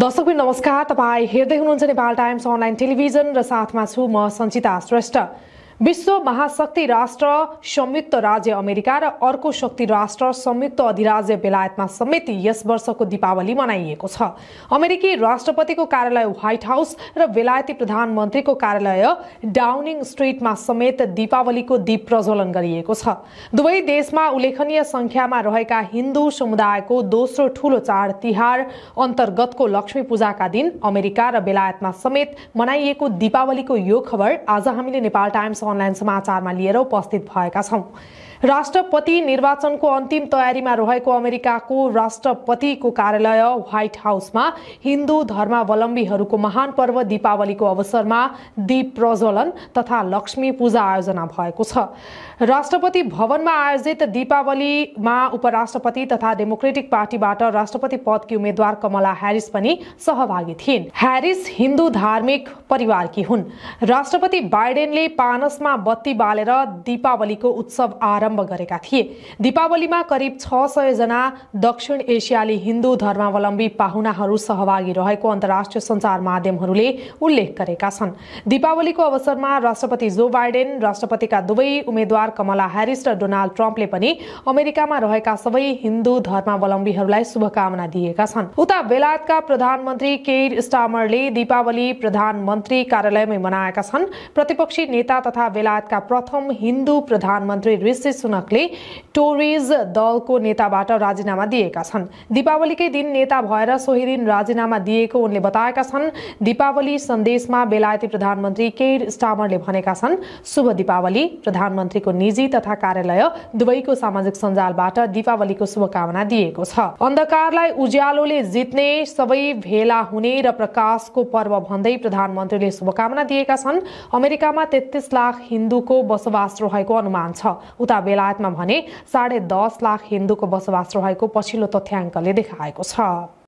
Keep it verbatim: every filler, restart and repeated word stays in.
दर्शक नमस्कार, तपाईं हेर्दै हुनुहुन्छ नेपाल टाइम्स अनलाइन टेलिभिजन र साथमा छु म संचिता श्रेष्ठ। विश्व महाशक्ति राष्ट्र संयुक्त राज्य अमेरिका र अर्को शक्ति राष्ट्र संयुक्त अधिराज्य बेलायतमा समेत यस वर्षको दीपावली मनाइएको छ। अमेरिकी राष्ट्रपतिको कार्यालय व्हाइट हाउस र बेलायती प्रधानमन्त्रीको कार्यालय डाउनिंग स्ट्रीटमा समेत दीपावलीको दीप प्रज्वलन गरिएको छ। दुवै देशमा उल्लेखनीय संख्यामा रहेका हिन्दू समुदायको दोस्रो ठूलो चाड तिहार अन्तर्गतको लक्ष्मी पूजाका दिन अमेरिका र बेलायतमा समेत मनाइएको दीपावलीको यो खबर आज हामीले नेपाल टाइम्स अनलाइन समाचारमा लिएर उपस्थित भएका छौं। राष्ट्रपति निर्वाचनको अन्तिम तयारीमा रहेको अमेरिकाको राष्ट्रपतिको कार्यालय व्हाइट हाउसमा हिन्दू धर्मावलम्बीहरूको महान पर्व दीपावलीको अवसरमा दीप प्रज्वलन तथा लक्ष्मी पूजा आयोजना भएको छ। राष्ट्रपति भवनमा आयोजित दीपावलीमा उपराष्ट्रपति तथा डेमोक्रेटिक पार्टीबाट राष्ट्रपति पदकी उम्मेद्वार कमला हैरिस पनि सहभागी थिइन्। हैरिस हिन्दू धार्मिक परिवारकी हुन्। राष्ट्रपति बाइडेनले पानसमा बत्ती बालेर दीपावलीको उत्सव आरम्भ गरेका थिए। दीपावलीमा करिब छ सय जना दक्षिण एसियाली हिन्दू धर्मावलम्बी पाहुनाहरू सहभागी रहेको अन्तर्राष्ट्रिय सञ्चार माध्यमहरूले उल्लेख गरेका छन्। दीपावलीको अवसरमा राष्ट्रपति जो बाइडेन, राष्ट्रपतिका दुवै उम्मेद्वार कमला हैरिस र डोनाल्ड ट्रम्पले पनि अमेरिकामा रहेका सबै हिन्दू धर्मावलम्बीहरूलाई शुभकामना दिएका छन्। उता बेलायतका प्रधानमन्त्री कीर स्टार्मरले दीपावली प्रधानमन्त्री कार्यालयमै मनाएका छन्। प्रतिपक्षी नेता तथा बेलायतका प्रथम हिन्दू प्रधानमन्त्री सुनकले टोरीज दलको नेताबाट राजीनामा दिएका छन्। दीपावलीकै दिन नेता भएर सोही दिन राजीनामा दिएको उनले बताएका छन्। दीपावली सन्देशमा बेलायती प्रधानमन्त्री कीर स्टार्मरले भनेका छन्, शुभ दीपावली। प्रधानमन्त्रीको निजी तथा कार्यालय दुवैको सामाजिक सञ्जालबाट दीपावलीको शुभकामना दिएको छ। अन्धकारलाई उज्यालोले जित्ने, सबै भेला हुने र प्रकाशको पर्व भन्दै प्रधानमन्त्रीले शुभकामना दिएका छन्। अमेरिकामा तेत्तीस लाख हिन्दूको बसोबास रहेको अनुमान छ। बेलायतमा भने साढे दस लाख हिन्दूको बसोबास रहेको पछिल्लो तथ्याङ्कले देखाएको छ।